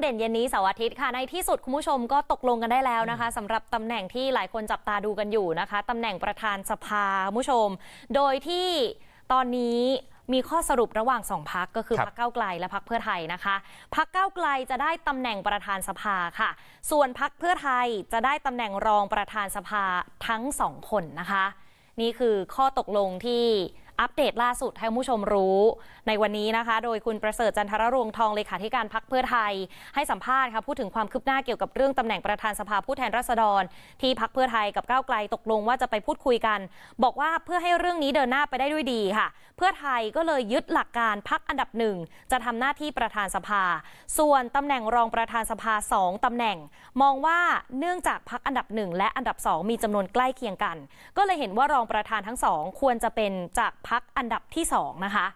เด่นเย็นนี้เสาร์อาทิตย์ค่ะในที่สุดคุณผู้ชมก็ตกลงกันได้แล้วนะคะสำหรับตำแหน่งที่หลายคนจับตาดูกันอยู่นะคะตำแหน่งประธานสภาคุณผู้ชมโดยที่ตอนนี้มีข้อสรุประหว่าง2พรรคก็คือพรรคก้าวไกลและพรรคเพื่อไทยนะคะพรรคก้าวไกลจะได้ตำแหน่งประธานสภาค่ะส่วนพรรคเพื่อไทยจะได้ตำแหน่งรองประธานสภาทั้ง2คนนะคะนี่คือข้อตกลงที่อัปเดตล่าสุดให้ผู้ชมรู้ในวันนี้นะคะโดยคุณประเสริฐจันทรรวงทองเลขาธิการพรรคเพื่อไทยให้สัมภาษณ์ค่ะพูดถึงความคืบหน้าเกี่ยวกับเรื่องตำแหน่งประธานสภาผู้แทนราษฎรที่พรรคเพื่อไทยกับก้าวไกลตกลงว่าจะไปพูดคุยกันบอกว่าเพื่อให้เรื่องนี้เดินหน้าไปได้ด้วยดีค่ะเพื่อไทยก็เลยยึดหลักการพรรคอันดับหนึ่งจะทำหน้าที่ประธานสภาส่วนตำแหน่งรองประธานสภา2ตำแหน่งมองว่าเนื่องจากพรรคอันดับ1และอันดับ2มีจำนวนใกล้เคียงกันก็เลยเห็นว่ารองประธานทั้ง2ควรจะเป็นจากพรรคอันดับที่2นะคะ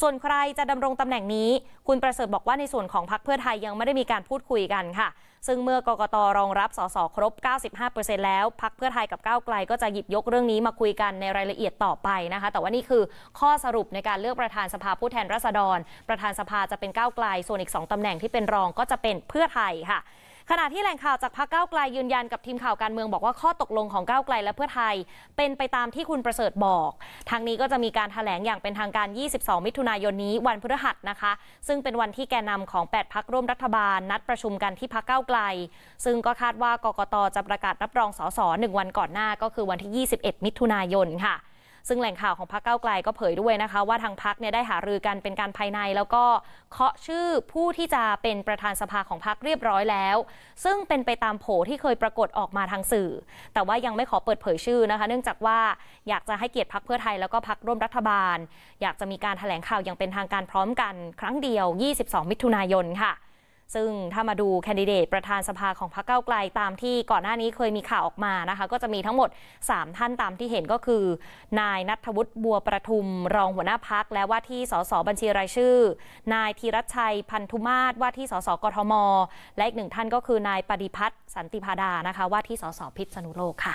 ส่วนใครจะดำรงตำแหน่งนี้คุณประเสริฐบอกว่าในส่วนของพรรคเพื่อไทยยังไม่ได้มีการพูดคุยกันค่ะซึ่งเมื่อกกต.รองรับสสครบ 95% แล้วพรรคเพื่อไทยกับก้าวไกลก็จะหยิบยกเรื่องนี้มาคุยกันในรายละเอียดต่อไปนะคะแต่ว่านี่คือข้อสรุปในการเลือกประธานสภาผู้แทนราษฎรประธานสภาจะเป็นก้าวไกลส่วนอีก2ตำแหน่งที่เป็นรองก็จะเป็นเพื่อไทยค่ะขณะที่แหล่งข่าวจากพรรคก้าวไกลยืนยันกับทีมข่าวการเมืองบอกว่าข้อตกลงของก้าวไกลและเพื่อไทยเป็นไปตามที่คุณประเสริฐบอกทางนี้ก็จะมีการแถลงอย่างเป็นทางการ22มิถุนายนนี้วันพฤหัสนะคะซึ่งเป็นวันที่แกนนำของ8พรรคร่วมรัฐบาลนัดประชุมกันที่พรรคก้าวไกลซึ่งก็คาดว่ากกต.จะประกาศรับรองสส1วันก่อนหน้าก็คือวันที่21มิถุนายนค่ะซึ่งแหล่งข่าวของพรรคก้าวไกลก็เผยด้วยนะคะว่าทางพรรคเนี่ยได้หารือกันเป็นการภายในแล้วก็เคาะชื่อผู้ที่จะเป็นประธานสภาของพรรคเรียบร้อยแล้วซึ่งเป็นไปตามโผที่เคยปรากฏออกมาทางสื่อแต่ว่ายังไม่ขอเปิดเผยชื่อนะคะเนื่องจากว่าอยากจะให้เกียรติพรรคเพื่อไทยแล้วก็พรรคร่วมรัฐบาลอยากจะมีการแถลงข่าวอย่างเป็นทางการพร้อมกันครั้งเดียว22มิถุนายนค่ะซึ่งถ้ามาดูแคนดิเดตประธานสภาของพรรคก้าวไกลตามที่ก่อนหน้านี้เคยมีข่าวออกมานะคะก็จะมีทั้งหมด3ท่านตามที่เห็นก็คือนายณัฐวุฒิบัวประทุมรองหัวหน้าพรรคและว่าที่สสบัญชีรายชื่อนายธีรชัยพันธุมาศว่าที่สสกทมและอีกหนึ่งท่านก็คือนายปฏิพัฒน์สันติพาดานะคะว่าที่สสพิษณุโลกค่ะ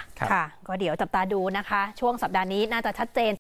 ก็เดี๋ยวจับตาดูนะคะช่วงสัปดาห์นี้น่าจะชัดเจน